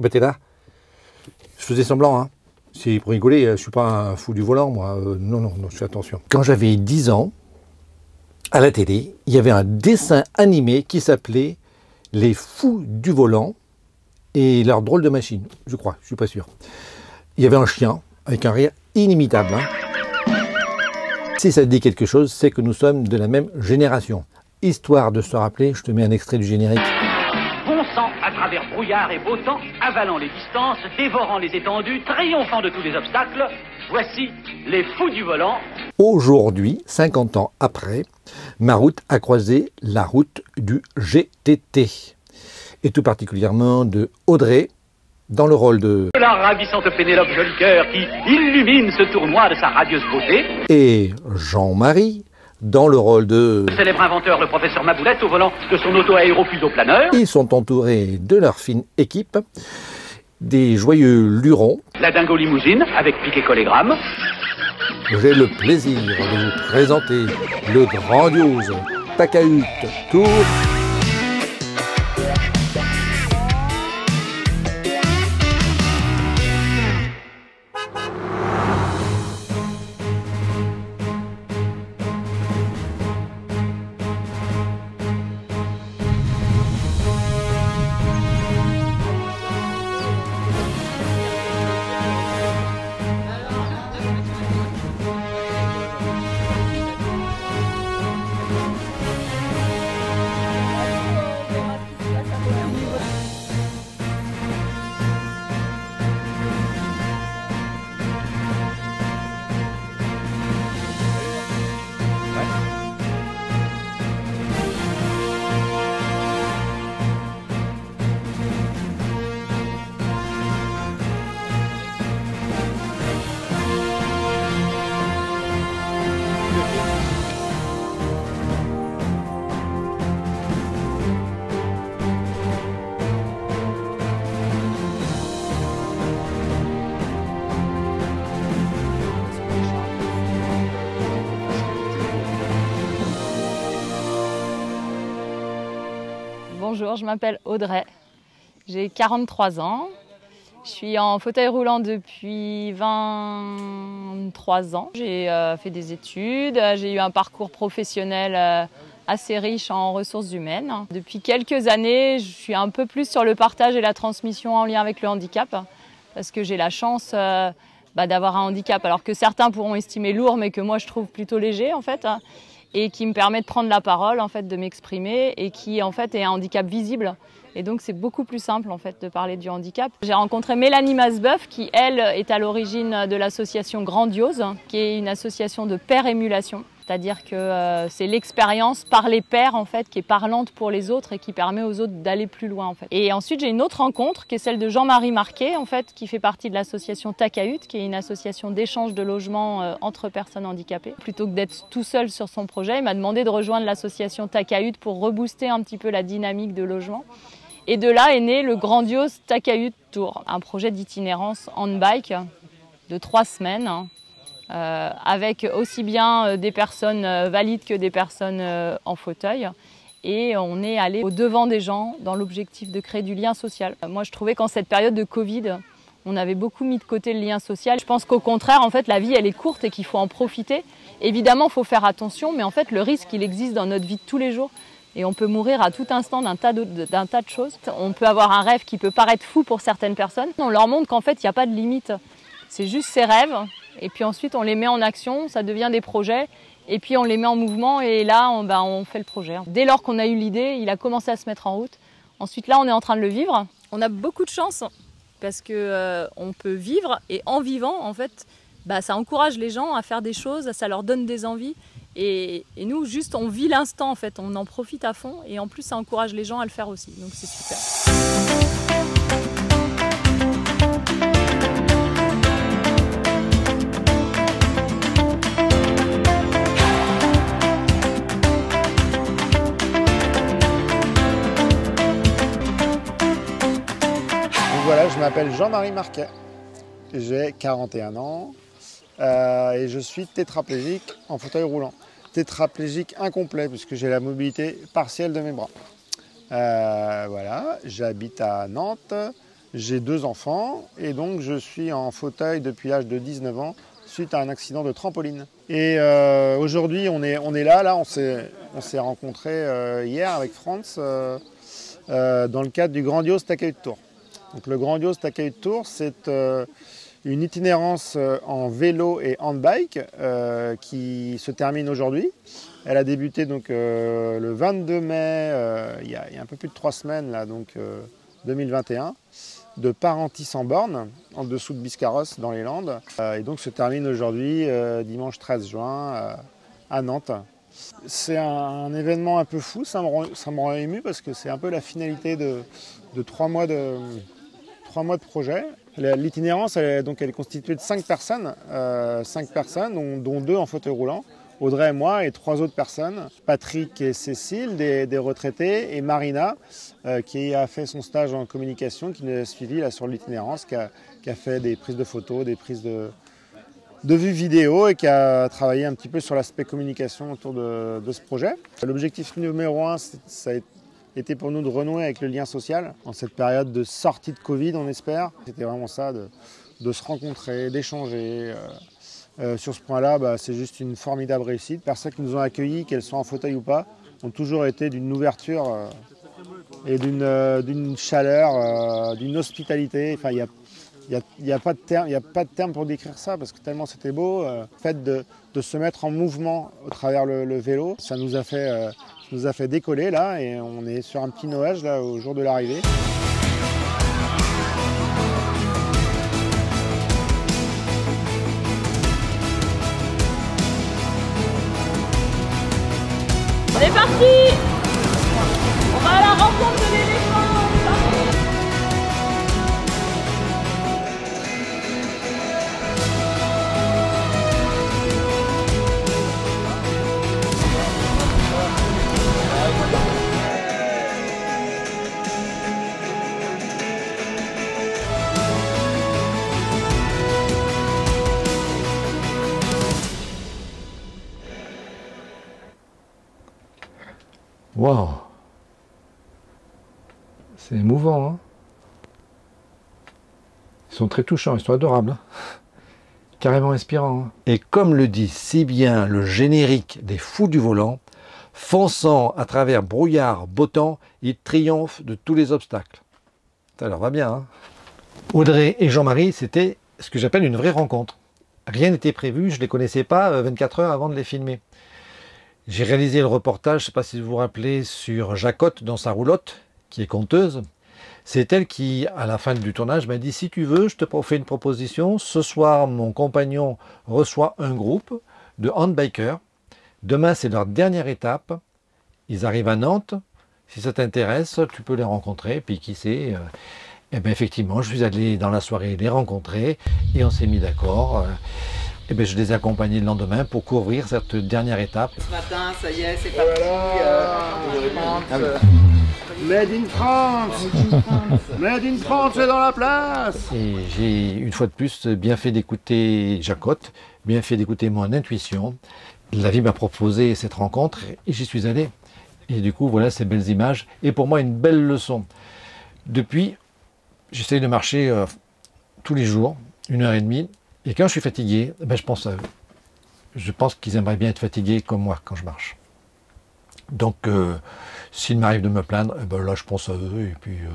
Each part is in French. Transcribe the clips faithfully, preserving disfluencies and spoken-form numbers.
Ah ben t'es là. Je faisais semblant, hein. C'est pour rigoler, je ne suis pas un fou du volant, moi. Euh, non, non, non, je fais attention. Quand j'avais dix ans, à la télé, il y avait un dessin animé qui s'appelait « Les fous du volant » et leur drôle de machine, je crois, je ne suis pas sûr. Il y avait un chien avec un rire inimitable. Hein. Si ça te dit quelque chose, c'est que nous sommes de la même génération. Histoire de se rappeler, je te mets un extrait du générique. Bon sang, à travers brouillard et beau temps, avalant les distances, dévorant les étendues, triomphant de tous les obstacles, voici les fous du volant. Aujourd'hui, cinquante ans après, ma route a croisé la route du G T T. Et tout particulièrement de Audrey, dans le rôle de la ravissante Pénélope Jolicoeur qui illumine ce tournoi de sa radieuse beauté. Et Jean-Marie, dans le rôle de le célèbre inventeur, le professeur Maboulette, au volant de son auto-aérofuseau planeur. Ils sont entourés de leur fine équipe, des joyeux lurons. La dingo limousine, avec piquet-collégramme. J'ai le plaisir de vous présenter le grandiose Takahut Tour. Bonjour, je m'appelle Audrey, j'ai quarante-trois ans, je suis en fauteuil roulant depuis vingt-trois ans. J'ai euh, fait des études, j'ai eu un parcours professionnel euh, assez riche en ressources humaines. Depuis quelques années, je suis un peu plus sur le partage et la transmission en lien avec le handicap, parce que j'ai la chance euh, bah, d'avoir un handicap, alors que certains pourront estimer lourd, mais que moi je trouve plutôt léger en fait. Et qui me permet de prendre la parole, en fait, de m'exprimer, et qui en fait est un handicap visible. Et donc c'est beaucoup plus simple en fait de parler du handicap. J'ai rencontré Mélanie Masbeuf qui, elle, est à l'origine de l'association Grandiose, qui est une association de pair-émulation. C'est-à-dire que euh, c'est l'expérience par les pairs en fait, qui est parlante pour les autres et qui permet aux autres d'aller plus loin. En fait. Et ensuite, j'ai une autre rencontre qui est celle de Jean-Marie Marquet, en fait, qui fait partie de l'association Takahut, qui est une association d'échange de logements euh, entre personnes handicapées. Plutôt que d'être tout seul sur son projet, il m'a demandé de rejoindre l'association Takahut pour rebooster un petit peu la dynamique de logement. Et de là est né le grandiose Takahut Tour, un projet d'itinérance handbike de trois semaines. Hein. Euh, avec aussi bien euh, des personnes euh, valides que des personnes euh, en fauteuil. Et on est allé au devant des gens dans l'objectif de créer du lien social. Euh, moi, je trouvais qu'en cette période de Covid, on avait beaucoup mis de côté le lien social. Je pense qu'au contraire, en fait, la vie, elle est courte et qu'il faut en profiter. Évidemment, il faut faire attention, mais en fait, le risque, il existe dans notre vie de tous les jours. Et on peut mourir à tout instant d'un tas, tas de choses. On peut avoir un rêve qui peut paraître fou pour certaines personnes. On leur montre qu'en fait, il n'y a pas de limite. C'est juste ses rêves. Et puis ensuite, on les met en action, ça devient des projets. Et puis on les met en mouvement et là, on, ben, on fait le projet. Dès lors qu'on a eu l'idée, il a commencé à se mettre en route. Ensuite, là, on est en train de le vivre. On a beaucoup de chance parce qu'on euh, peut vivre et en vivant, en fait, bah, ça encourage les gens à faire des choses, ça leur donne des envies. Et, et nous, juste, on vit l'instant, en fait. On en profite à fond et en plus, ça encourage les gens à le faire aussi. Donc, c'est super. Voilà, je m'appelle Jean-Marie Marquet, j'ai quarante et un ans euh, et je suis tétraplégique en fauteuil roulant. Tétraplégique incomplet puisque j'ai la mobilité partielle de mes bras. Euh, voilà, j'habite à Nantes, J'ai deux enfants et donc je suis en fauteuil depuis l'âge de dix-neuf ans suite à un accident de trampoline. Et euh, aujourd'hui, on est, on est là, là, on s'est rencontrés euh, hier avec Franz euh, euh, dans le cadre du Grandiose Takahut Tour. Donc le Grandiose Takahut Tour, c'est euh, une itinérance en vélo et handbike euh, qui se termine aujourd'hui. Elle a débuté donc, euh, le vingt-deux mai, euh, il, y a, il y a un peu plus de trois semaines, là, donc euh, deux mille vingt et un, de Parentis-en-Born, en dessous de Biscarrosse, dans les Landes. Euh, et donc se termine aujourd'hui, euh, dimanche treize juin, euh, à Nantes. C'est un, un événement un peu fou, ça me rend, ça me rend ému parce que c'est un peu la finalité de, de, trois, mois de trois mois de projet. L'itinérance, elle, elle est constituée de cinq personnes, euh, cinq personnes dont, dont deux en fauteuil roulant, Audrey et moi et trois autres personnes, Patrick et Cécile, des, des retraités, et Marina, euh, qui a fait son stage en communication, qui nous a suivi là, sur l'itinérance, qui a, qui a fait des prises de photos, des prises de, de vues vidéo et qui a travaillé un petit peu sur l'aspect communication autour de, de ce projet. L'objectif numéro un, ça a été pour nous de renouer avec le lien social en cette période de sortie de Covid, on espère. C'était vraiment ça, de, de se rencontrer, d'échanger. Euh, Euh, sur ce point-là, bah, c'est juste une formidable réussite. Personnes qui nous ont accueillis, qu'elles soient en fauteuil ou pas, ont toujours été d'une ouverture euh, et d'une euh, d'une chaleur, euh, d'une hospitalité. Enfin, il n'y a, y a, y a pas de terme, il n'y a pas de terme pour décrire ça parce que tellement c'était beau. Euh, le fait de, de se mettre en mouvement au travers le, le vélo, ça nous a fait euh, ça nous a fait décoller là et on est sur un petit nuage là au jour de l'arrivée. C'est parti! On va à la rencontre de l'éléphant. Waouh, c'est émouvant, hein. Ils sont très touchants, ils sont adorables, hein. Carrément inspirants. Hein. Et comme le dit si bien le générique des Fous du volant, fonçant à travers brouillard, beau temps, ils triomphent de tous les obstacles. Ça leur va bien. Hein. Audrey et Jean-Marie, c'était ce que j'appelle une vraie rencontre. Rien n'était prévu, je ne les connaissais pas vingt-quatre heures avant de les filmer. J'ai réalisé le reportage, je ne sais pas si vous vous rappelez, sur Jacotte dans sa roulotte, qui est conteuse. C'est elle qui, à la fin du tournage, m'a dit « Si tu veux, je te fais une proposition. Ce soir, mon compagnon reçoit un groupe de handbikers. Demain, c'est leur dernière étape. Ils arrivent à Nantes. Si ça t'intéresse, tu peux les rencontrer. » Puis qui sait, euh, eh ben, effectivement, je suis allé dans la soirée les rencontrer et on s'est mis d'accord. Eh bien, je les ai accompagnés le lendemain pour couvrir cette dernière étape. Ce matin, ça y est, c'est parti. Voilà. Made in France. Made in France est dans la place. Et j'ai, une fois de plus, bien fait d'écouter Jacotte, bien fait d'écouter mon intuition. La vie m'a proposé cette rencontre et j'y suis allé. Et du coup, voilà ces belles images et pour moi, une belle leçon. Depuis, j'essaye de marcher euh, tous les jours, une heure et demie. Et quand je suis fatigué, ben je pense à eux. Je pense qu'ils aimeraient bien être fatigués comme moi quand je marche. Donc, euh, s'il m'arrive de me plaindre, eh ben là, je pense à eux et puis euh,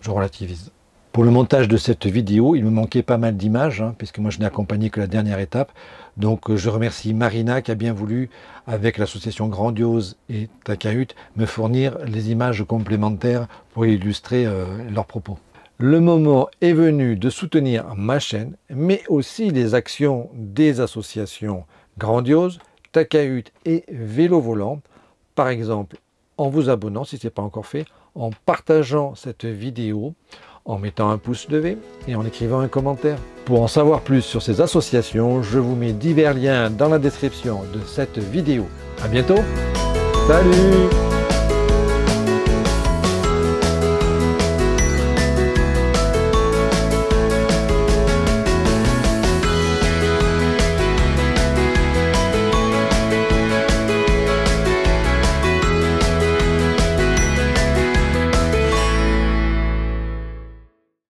je relativise. Pour le montage de cette vidéo, il me manquait pas mal d'images, hein, puisque moi, je n'ai accompagné que la dernière étape. Donc, euh, je remercie Marina qui a bien voulu, avec l'association Grandiose et Takahut, me fournir les images complémentaires pour illustrer euh, leurs propos. Le moment est venu de soutenir ma chaîne, mais aussi les actions des associations Grandiose, Takahut et Vélo-Volant. Par exemple, en vous abonnant, si ce n'est pas encore fait, en partageant cette vidéo, en mettant un pouce levé et en écrivant un commentaire. Pour en savoir plus sur ces associations, je vous mets divers liens dans la description de cette vidéo. A bientôt, salut!